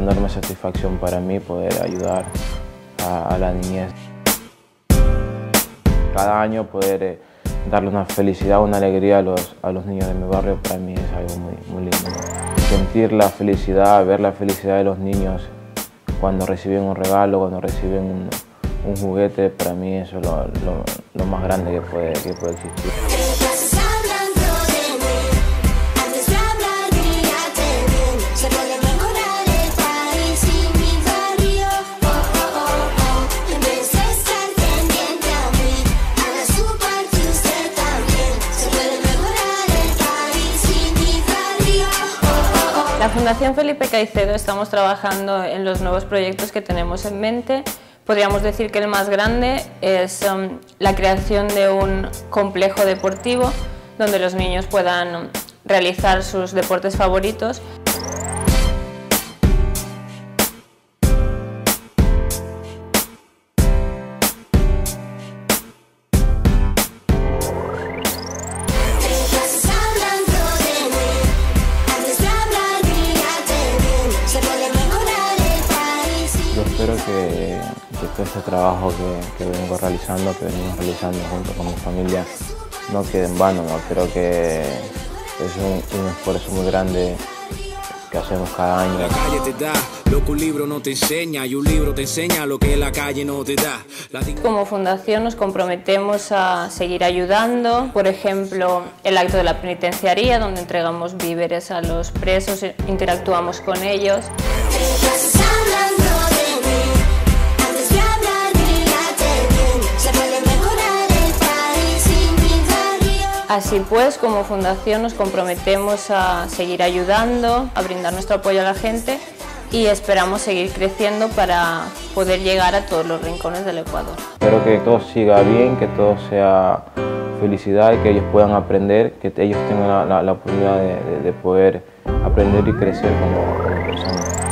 una enorme satisfacción para mí poder ayudar a la niñez. Cada año poder darle una felicidad, una alegría a los niños de mi barrio, para mí es algo muy lindo. Sentir la felicidad, ver la felicidad de los niños cuando reciben un regalo, cuando reciben un juguete, para mí eso es lo más grande que puede existir. La Fundación Felipe Caicedo estamos trabajando en los nuevos proyectos que tenemos en mente. Podríamos decir que el más grande es la creación de un complejo deportivo donde los niños puedan realizar sus deportes favoritos. Espero que todo este trabajo que venimos realizando junto con mi familia no quede en vano, ¿no? Creo que es un esfuerzo muy grande que hacemos cada año. La calle te da lo que un libro no te enseña y un libro te enseña lo que la calle no te da. Como fundación nos comprometemos a seguir ayudando, por ejemplo, el acto de la penitenciaría, donde entregamos víveres a los presos, interactuamos con ellos. Así pues, como fundación nos comprometemos a seguir ayudando, a brindar nuestro apoyo a la gente y esperamos seguir creciendo para poder llegar a todos los rincones del Ecuador. Espero que todo siga bien, que todo sea felicidad, que ellos puedan aprender, que ellos tengan la oportunidad de poder aprender y crecer como personas.